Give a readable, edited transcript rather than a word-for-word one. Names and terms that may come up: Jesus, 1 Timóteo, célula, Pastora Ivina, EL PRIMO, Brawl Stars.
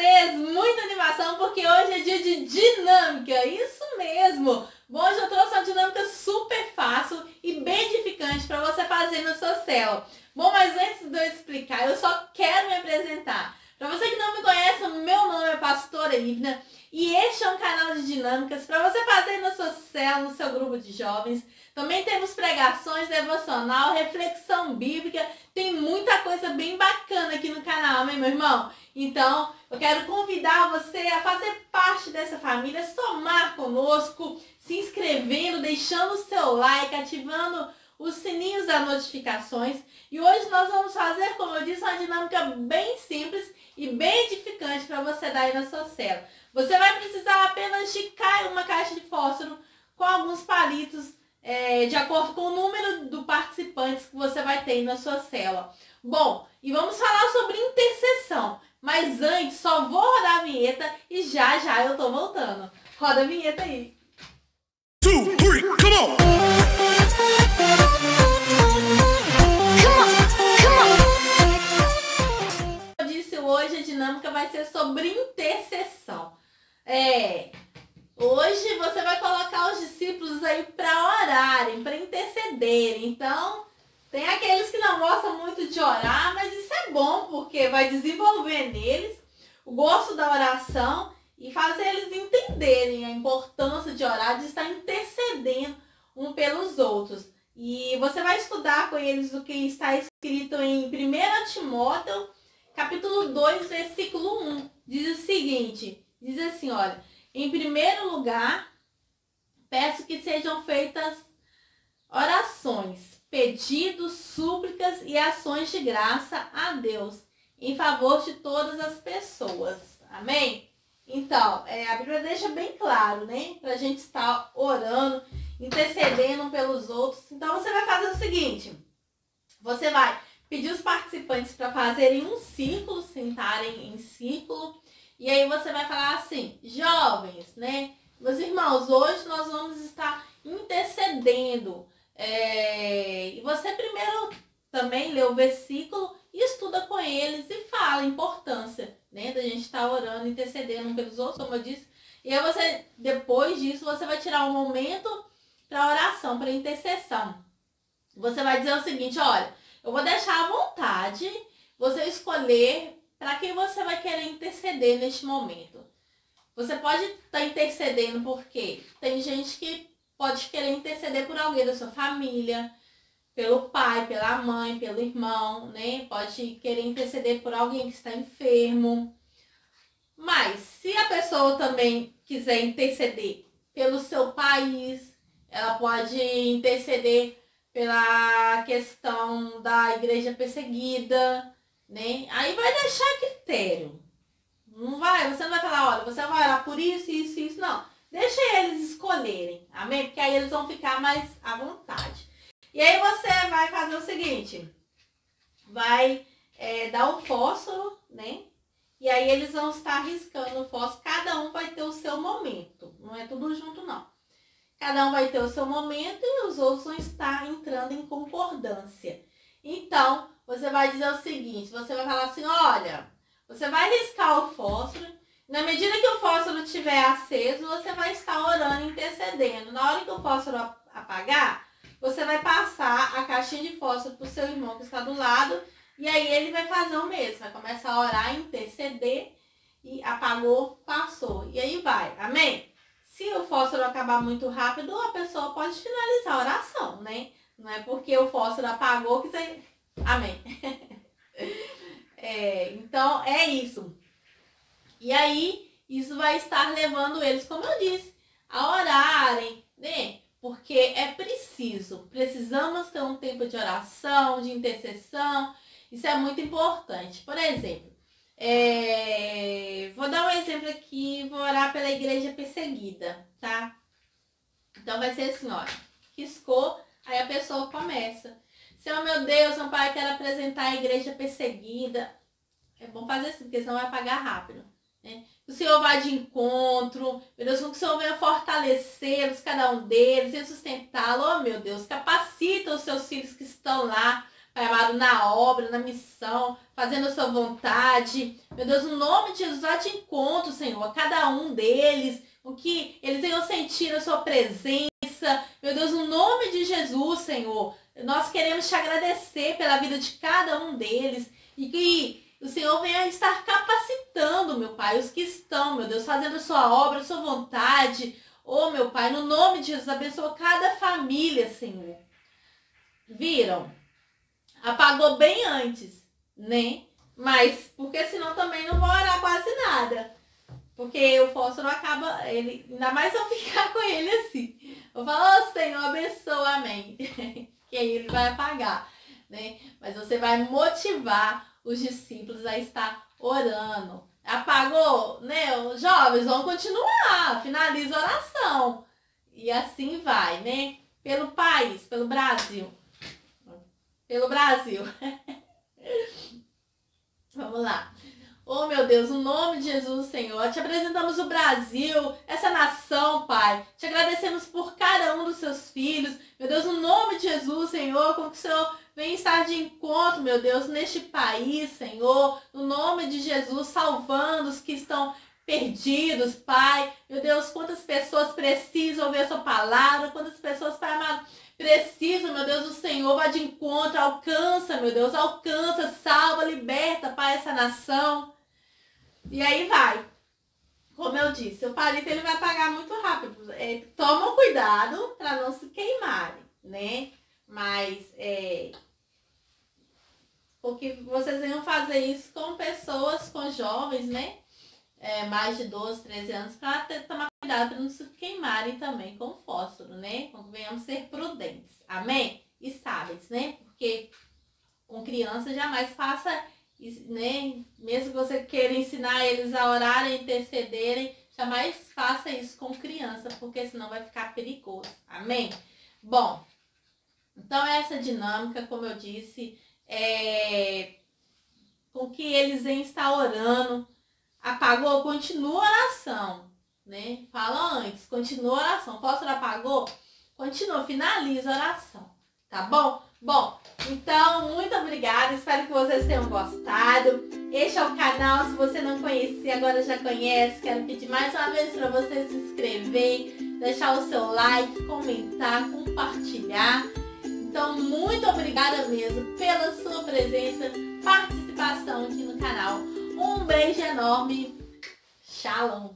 vocês, muita animação, porque hoje é dia de dinâmica, isso mesmo! Bom, hoje eu trouxe uma dinâmica super fácil e bem edificante para você fazer na sua célula. Bom, mas antes de eu explicar, eu só quero me apresentar. Para você que não me conhece, meu nome é Pastora Ivina e este é um canal de dinâmicas para você fazer na sua célula, no seu grupo de jovens. Também temos pregações, devocional, reflexão bíblica, tem muita coisa bem bacana aqui no canal, né, meu irmão? Então, eu quero convidar você a fazer parte dessa família, somar conosco, se inscrevendo, deixando o seu like, ativando os sininhos das notificações. E hoje nós vamos fazer, como eu disse, uma dinâmica bem simples e bem edificante para você dar aí na sua célula. Você vai precisar apenas esticar uma caixa de fósforo com alguns palitos, de acordo com o número de participantes que você vai ter aí na sua célula. Bom, e vamos falar sobre intercessão. Mas antes, só vou rodar a vinheta e já eu tô voltando. Roda a vinheta aí. 2, 3, come on! Come on! Eu disse, hoje a dinâmica vai ser sobre intercessão. Hoje você vai colocar os discípulos aí para orarem, para intercederem. Então, tem aqueles que não gostam muito de orar, mas isso é bom, porque vai desenvolver neles o gosto da oração e fazer eles entenderem a importância de orar, de estar intercedendo um pelos outros. E você vai estudar com eles o que está escrito em 1 Timóteo, capítulo 2, versículo 1. Diz o seguinte, diz assim, olha: em primeiro lugar, peço que sejam feitas orações, pedidos, súplicas e ações de graça a Deus, em favor de todas as pessoas. Amém? Então, a Bíblia deixa bem claro, né? Pra gente estar orando, intercedendo pelos outros. Então, você vai fazer o seguinte. Você vai pedir os participantes para fazerem um círculo, sentarem em círculo. E aí você vai falar assim: jovens, né? Meus irmãos, hoje nós vamos estar intercedendo. E você primeiro também lê o versículo e estuda com eles e fala a importância, né, da gente estar orando, intercedendo pelos outros, como eu disse. E aí você, depois disso, você vai tirar um momento para oração, para intercessão. Você vai dizer o seguinte: olha, eu vou deixar à vontade você escolher para quem você vai querer interceder neste momento. Você pode estar intercedendo porque tem gente que pode querer interceder por alguém da sua família, pelo pai, pela mãe, pelo irmão, né? Pode querer interceder por alguém que está enfermo. Mas se a pessoa também quiser interceder pelo seu país, ela pode interceder pela questão da igreja perseguida, né? Aí vai deixar critério. Não vai, você não vai falar: olha, você vai orar por isso, isso, isso. Não, deixa eles escolherem, amém? Porque aí eles vão ficar mais à vontade. E aí você vai fazer o seguinte: vai dar o fósforo, né? E aí eles vão estar riscando o fósforo. Cada um vai ter o seu momento. Não é tudo junto, não. Cada um vai ter o seu momento e os outros vão estar entrando em concordância. Então, você vai dizer o seguinte, você vai falar assim: olha, você vai riscar o fósforo, na medida que o fósforo estiver aceso, você vai estar orando e intercedendo. Na hora que o fósforo apagar, você vai passar a caixinha de fósforo para o seu irmão que está do lado, e aí ele vai fazer o mesmo, vai começar a orar, interceder, e apagou, passou, e aí vai, amém? Se o fósforo acabar muito rápido, a pessoa pode finalizar a oração, né? Não é porque o fósforo apagou que você... Amém. Então, é isso. E aí, isso vai estar levando eles, como eu disse, a orarem, né? Porque é preciso. Precisamos ter um tempo de oração, de intercessão. Isso é muito importante. Por exemplo, vou dar um exemplo aqui. Vou orar pela igreja perseguida, tá? Então, vai ser assim, ó. Riscou, aí a pessoa começa: Senhor, meu Deus, meu Pai, quero apresentar a igreja perseguida. É bom fazer assim, porque senão vai apagar rápido, né? O Senhor vai de encontro. Meu Deus, que o Senhor venha fortalecê-los, cada um deles, e sustentá-los. Oh, meu Deus, capacita os seus filhos que estão lá Pai amado, na obra, na missão, fazendo a sua vontade. Meu Deus, no nome de Jesus, vai te encontro, Senhor, a cada um deles, o que eles venham sentir a sua presença. Meu Deus, no nome de Jesus, Senhor, nós queremos te agradecer pela vida de cada um deles e que o Senhor venha estar capacitando, meu Pai, os que estão, meu Deus, fazendo a sua obra, a sua vontade. Oh, meu Pai, no nome de Jesus, abençoa cada família, Senhor. Viram? Apagou bem antes, né? Mas, porque senão também não vou orar quase nada. Porque o fósforo acaba, ele, ainda mais eu ficar com ele assim. Eu falo, oh, Senhor, abençoa, amém. Que aí ele vai apagar, né? Mas você vai motivar os discípulos a estar orando. Apagou, né? Os jovens vão continuar, finaliza a oração. E assim vai, né? Pelo país, pelo Brasil. Pelo Brasil. Vamos lá. Oh, meu Deus, no nome de Jesus, Senhor, te apresentamos o Brasil, essa nação, Pai. Te agradecemos por cada um dos seus filhos. Meu Deus, no nome de Jesus, Senhor, com que o Senhor venha estar de encontro, meu Deus, neste país, Senhor. No nome de Jesus, salvando os que estão perdidos, Pai. Meu Deus, quantas pessoas precisam ouvir a sua palavra, quantas pessoas, Pai amado, precisam, meu Deus, do Senhor, vai de encontro, alcança, meu Deus, alcança, salva, liberta, Pai, essa nação. E aí vai, como eu disse, o palito ele vai apagar muito rápido. É, tomam cuidado para não se queimarem, né? Mas, porque vocês venham fazer isso com pessoas, com jovens, né? Mais de 12, 13 anos, para tomar cuidado para não se queimarem também com o fósforo, né? Então, venhamos ser prudentes, amém? E sábios, né? Porque com criança jamais faça... né? Mesmo que você queira ensinar eles a orarem, intercederem, jamais faça isso com criança, porque senão vai ficar perigoso. Amém? Bom, então essa dinâmica, como eu disse, com que eles vêm estar orando. Apagou, continua a oração, né? Fala antes, continua a oração. O fósforo apagou? Continua, finaliza a oração, tá bom? Bom, então, muito obrigada, espero que vocês tenham gostado. Este é o canal, se você não conhecia, agora já conhece. Quero pedir mais uma vez para você se inscrever, deixar o seu like, comentar, compartilhar. Então, muito obrigada mesmo pela sua presença, participação aqui no canal. Um beijo enorme, shalom!